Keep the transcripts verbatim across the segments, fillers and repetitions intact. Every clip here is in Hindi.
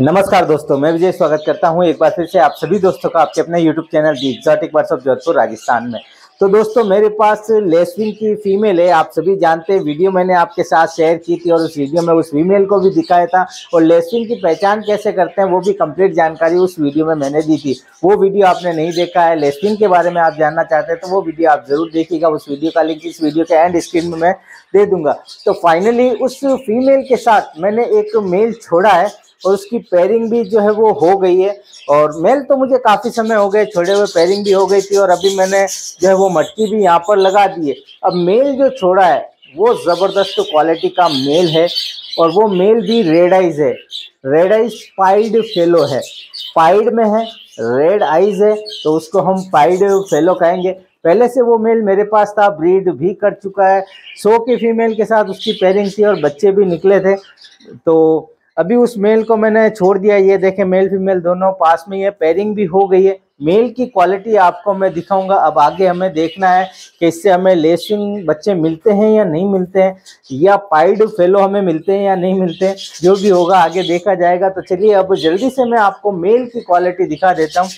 नमस्कार दोस्तों, मैं विजय स्वागत करता हूं एक बार फिर से आप सभी दोस्तों का आपके अपने YouTube channel the exotic birds of Jodhpur Rajasthan में। तो दोस्तों मेरे पास लेसविंग की फीमेल है, आप सभी जानते हैं, वीडियो मैंने आपके साथ शेयर की थी और उस वीडियो में उस फीमेल को भी दिखाया था और लेसविंग की पहचान कैसे करते हैं वो भी कंप्लीट जानकारी उस वीडियो में मैंने दी थी। वो वीडियो आपने नहीं देखा है, लेसविंग के बारे में आप जानना चाहते हैं तो वो वीडियो आप जरूर देखिएगा। उस वीडियो का लिंक इस वीडियो के एंड स्क्रीन में मैं दे दूंगा। तो फाइनली उस फीमेल के साथ मैंने एक मेल छोड़ा है और उसकी पेयरिंग भी जो है वो हो गई है। और मेल तो मुझे काफ़ी समय हो गए छोड़े हुए, पेयरिंग भी हो गई थी और अभी मैंने जो है वो मटकी भी यहाँ पर लगा दी है। अब मेल जो छोड़ा है वो ज़बरदस्त क्वालिटी का मेल है और वो मेल भी रेड आइज़ है, रेड आइज़ पाइड फेलो है, पाइड में है, रेड आइज़ है तो उसको हम पाइड फेलो कहेंगे। पहले से वो मेल मेरे पास था, ब्रीड भी कर चुका है, सौ की फीमेल के साथ उसकी पेयरिंग थी और बच्चे भी निकले थे। तो अभी उस मेल को मैंने छोड़ दिया। ये देखें मेल फीमेल दोनों पास में ही है, पेयरिंग भी हो गई है। मेल की क्वालिटी आपको मैं दिखाऊंगा। अब आगे हमें देखना है कि इससे हमें लेसिंग बच्चे मिलते हैं या नहीं मिलते हैं, या पाइड फेलो हमें मिलते हैं या नहीं मिलते हैं, जो भी होगा आगे देखा जाएगा। तो चलिए अब जल्दी से मैं आपको मेल की क्वालिटी दिखा देता हूँ,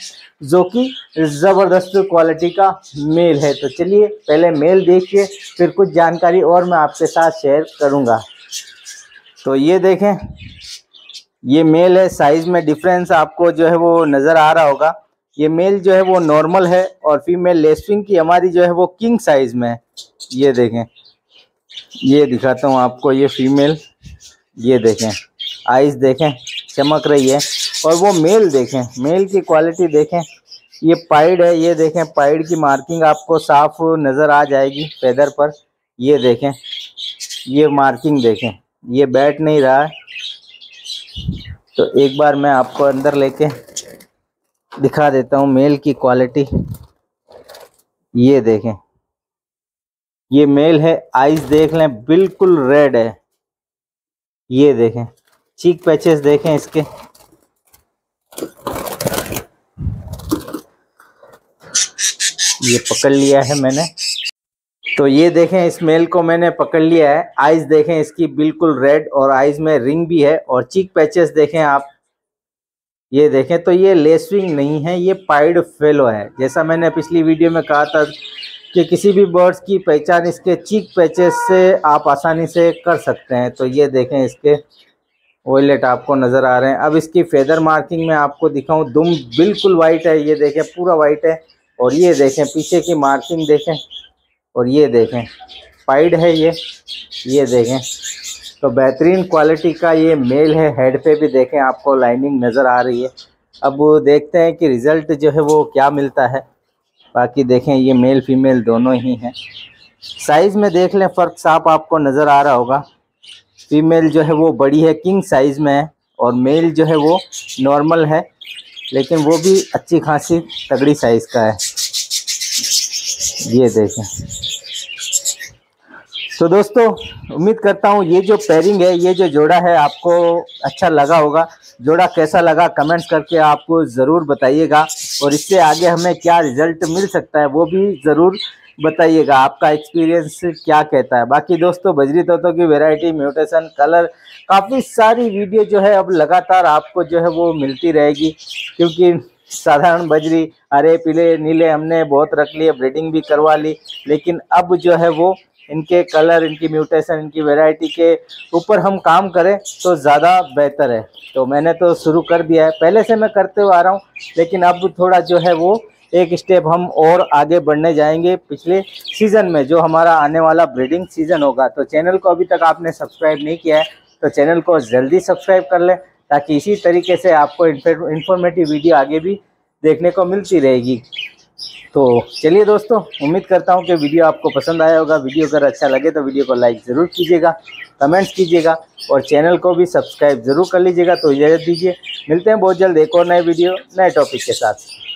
जो कि ज़बरदस्त क्वालिटी का मेल है। तो चलिए पहले मेल देखिए, फिर कुछ जानकारी और मैं आपके साथ शेयर करूँगा। तो ये देखें, ये मेल है, साइज़ में डिफरेंस आपको जो है वो नज़र आ रहा होगा। ये मेल जो है वो नॉर्मल है और फीमेल लेसविंग की हमारी जो है वो किंग साइज़ में है। ये देखें, ये दिखाता हूँ आपको, ये फीमेल, ये देखें, आइज़ देखें चमक रही है। और वो मेल देखें, मेल की क्वालिटी देखें, ये पाइड है, ये देखें पाइड की मार्किंग आपको साफ नज़र आ जाएगी फेदर पर। ये देखें, ये मार्किंग देखें, ये बैठ नहीं रहा है। तो एक बार मैं आपको अंदर लेके दिखा देता हूँ मेल की क्वालिटी। ये देखें, ये मेल है, आइज देख लें बिल्कुल रेड है। ये देखें चीक पैचेस देखें इसके। ये पकड़ लिया है मैंने, तो ये देखें इस मेल को मैंने पकड़ लिया है। आइज देखें इसकी बिल्कुल रेड और आइज में रिंग भी है और चीक पैचेस देखें आप। ये देखें, तो ये लेसविंग नहीं है, ये पाइड फेलो है। जैसा मैंने पिछली वीडियो में कहा था कि किसी भी बर्ड्स की पहचान इसके चीक पैचेस से आप आसानी से कर सकते हैं। तो ये देखें इसके वॉयलेट आपको नज़र आ रहे हैं। अब इसकी फेदर मार्किंग में आपको दिखाऊँ, दुम बिल्कुल वाइट है, ये देखें पूरा वाइट है। और ये देखें पीछे की मार्किंग देखें, और ये देखें पाइड है ये। ये देखें, तो बेहतरीन क्वालिटी का ये मेल है। हेड पे भी देखें आपको लाइनिंग नज़र आ रही है। अब देखते हैं कि रिज़ल्ट जो है वो क्या मिलता है। बाकी देखें ये मेल फीमेल दोनों ही हैं। साइज़ में देख लें फ़र्क साफ आपको नज़र आ रहा होगा। फीमेल जो है वो बड़ी है, किंग साइज़ में है, और मेल जो है वो नॉर्मल है, लेकिन वो भी अच्छी खासी तगड़ी साइज़ का है। ये देखें, तो दोस्तों उम्मीद करता हूँ ये जो पेयरिंग है, ये जो जोड़ा है आपको अच्छा लगा होगा। जोड़ा कैसा लगा कमेंट्स करके आपको ज़रूर बताइएगा, और इससे आगे हमें क्या रिज़ल्ट मिल सकता है वो भी ज़रूर बताइएगा। आपका एक्सपीरियंस क्या कहता है। बाकी दोस्तों बजरी तोतों की वैरायटी, म्यूटेशन, कलर, काफ़ी सारी वीडियो जो है अब लगातार आपको जो है वो मिलती रहेगी, क्योंकि साधारण बजरी हरे पीले नीले हमने बहुत रख लिए, ब्रीडिंग भी करवा ली, लेकिन अब जो है वो इनके कलर, इनकी म्यूटेशन, इनकी वैरायटी के ऊपर हम काम करें तो ज़्यादा बेहतर है। तो मैंने तो शुरू कर दिया है, पहले से मैं करते हुए आ रहा हूँ, लेकिन अब थोड़ा जो है वो एक स्टेप हम और आगे बढ़ने जाएंगे पिछले सीज़न में, जो हमारा आने वाला ब्रीडिंग सीज़न होगा। तो चैनल को अभी तक आपने सब्सक्राइब नहीं किया है तो चैनल को जल्दी सब्सक्राइब कर लें, ताकि इसी तरीके से आपको इंफॉर्मेटिव वीडियो आगे भी देखने को मिलती रहेगी। तो चलिए दोस्तों, उम्मीद करता हूँ कि वीडियो आपको पसंद आया होगा। वीडियो अगर अच्छा लगे तो वीडियो को लाइक ज़रूर कीजिएगा, कमेंट्स कीजिएगा और चैनल को भी सब्सक्राइब ज़रूर कर लीजिएगा। तो इजाज़त दीजिए, मिलते हैं बहुत जल्द एक और नए वीडियो नए टॉपिक के साथ।